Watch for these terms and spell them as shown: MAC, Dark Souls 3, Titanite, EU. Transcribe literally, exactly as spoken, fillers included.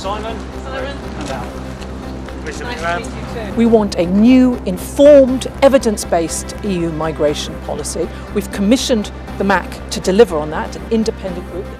Simon. Simon. And Al. We want a new, informed, evidence-based E U migration policy. We've commissioned the M A C to deliver on that, an independent group.